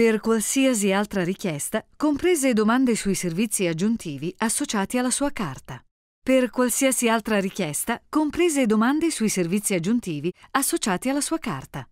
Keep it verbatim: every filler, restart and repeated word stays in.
per qualsiasi altra richiesta, comprese domande sui servizi aggiuntivi associati alla sua carta. Per qualsiasi altra richiesta, comprese domande sui servizi aggiuntivi associati alla sua carta.